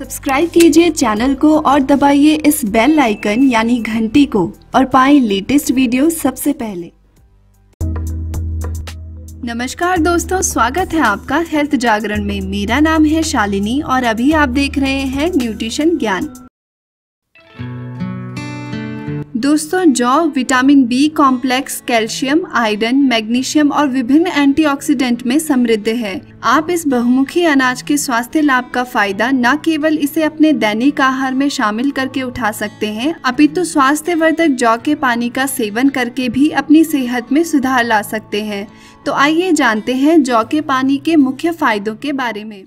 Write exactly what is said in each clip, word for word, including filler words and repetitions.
Subscribe कीजिए channel को और दबाइए इस बेल आइकन यानी घंटी को और पाएं लेटेस्ट वीडियो सबसे पहले। नमस्कार दोस्तों, स्वागत है आपका हेल्थ जागरण में। मेरा नाम है शालिनी और अभी आप देख रहे हैं न्यूट्रिशन ज्ञान। दोस्तों, जौ vitamin B complex, calcium, iron, magnesium और विभिन्न एंटीऑक्सीडेंट में समृद्ध है। आप इस बहुमुखी अनाज के स्वास्थ्य लाभ का फायदा न केवल इसे अपने दैनिक आहार में शामिल करके उठा सकते हैं, अपितु स्वास्थ्यवर्धक जौ के पानी का सेवन करके भी अपनी सेहत में सुधार ला सकते हैं। तो आइए जानते हैं जौ के पानी के मुख्य फायदों के बारे में।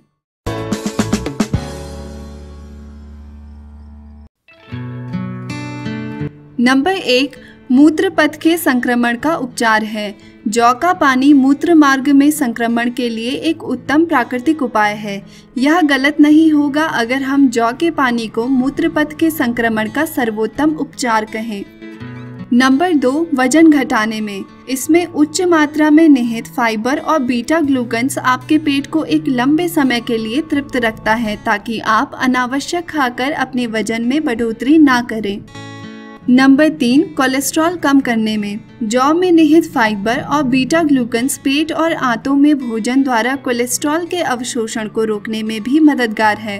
नंबर एक, मूत्र पथ के संक्रमण का उपचार है। जौ का पानी मूत्र मार्ग में संक्रमण के लिए एक उत्तम प्राकृतिक उपाय है। यह गलत नहीं होगा अगर हम जौ के पानी को मूत्र पथ के संक्रमण का सर्वोत्तम उपचार कहें। नंबर दो, वजन घटाने में। इसमें उच्च मात्रा में निहित फाइबर और बीटा ग्लूकन्स आपके पेट को एक लंबे समय के लिए तृप्त रखता है ताकि आप अनावश्यक खाकर अपने वजन में बढ़ोतरी ना करें। नंबर तीन, कोलेस्ट्रॉल कम करने में। जौ में निहित फाइबर और बीटा ग्लूकन्स पेट और आंतों में भोजन द्वारा कोलेस्ट्रॉल के अवशोषण को रोकने में भी मददगार है।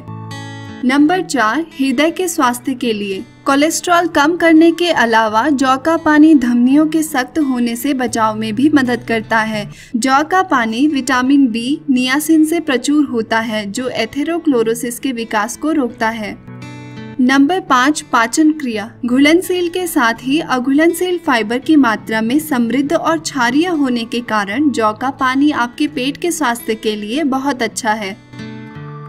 नंबर चार, हृदय के स्वास्थ्य के लिए। कोलेस्ट्रॉल कम करने के अलावा जौ का पानी धमनियों के सख्त होने से बचाव में भी मदद करता है। जौ का पानी विटामिन बी, नियासिन से प्रचुर होता है जो एथेरोस्क्लेरोसिस के विकास को रोकता है। नंबर पाँच, पाचन क्रिया। घुलनशील के साथ ही अघुलनशील फाइबर की मात्रा में समृद्ध और क्षारीय होने के कारण जौ का पानी आपके पेट के स्वास्थ्य के लिए बहुत अच्छा है।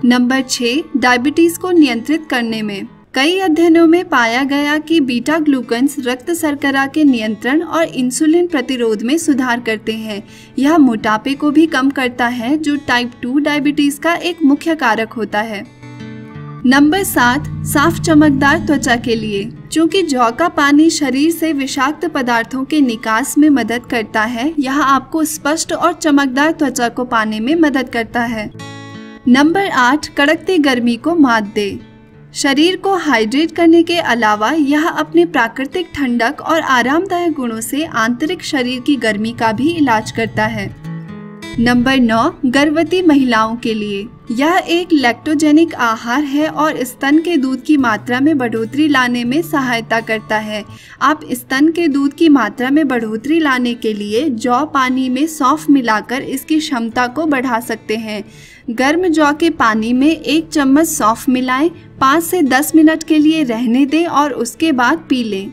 नंबर छः, डायबिटीज को नियंत्रित करने में। कई अध्ययनों में पाया गया कि बीटा ग्लूकन्स रक्त शर्करा के नियंत्रण और इंसुलिन प्रतिरोध में सुधार करते हैं। यह मोटापे को भी कम करता है जो टाइप टू डायबिटीज का एक मुख्य कारक होता है। नंबर सात, साफ चमकदार त्वचा के लिए। चूँकि जौ का पानी शरीर से विषाक्त पदार्थों के निकास में मदद करता है, यह आपको स्पष्ट और चमकदार त्वचा को पाने में मदद करता है। नंबर आठ, कड़कती गर्मी को मात दे। शरीर को हाइड्रेट करने के अलावा यह अपने प्राकृतिक ठंडक और आरामदायक गुणों से आंतरिक शरीर की गर्मी का भी इलाज करता है। नंबर नौ, गर्भवती महिलाओं के लिए। यह एक लैक्टोजेनिक आहार है और स्तन के दूध की मात्रा में बढ़ोतरी लाने में सहायता करता है। आप स्तन के दूध की मात्रा में बढ़ोतरी लाने के लिए जौ पानी में सौंफ मिलाकर इसकी क्षमता को बढ़ा सकते हैं। गर्म जौ के पानी में एक चम्मच सौंफ मिलाएं, पाँच से दस मिनट के लिए रहने दें और उसके बाद पी लें।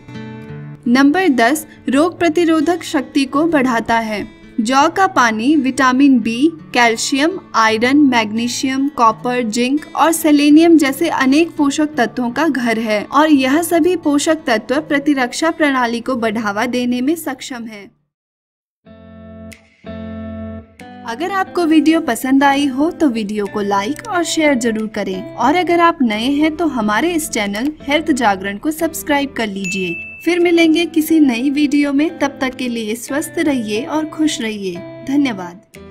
नंबर दस, रोग प्रतिरोधक शक्ति को बढ़ाता है। जौ का पानी vitamin B, calcium, iron, magnesium, copper, zinc और सेलेनियम जैसे अनेक पोषक तत्वों का घर है और यह सभी पोषक तत्व प्रतिरक्षा प्रणाली को बढ़ावा देने में सक्षम है। अगर आपको वीडियो पसंद आई हो तो वीडियो को लाइक और शेयर जरूर करें और अगर आप नए हैं तो हमारे इस चैनल हेल्थ जागरण को सब्सक्राइब कर लीजिए। फिर मिलेंगे किसी नई वीडियो में, तब तक के लिए स्वस्थ रहिए और खुश रहिए। धन्यवाद।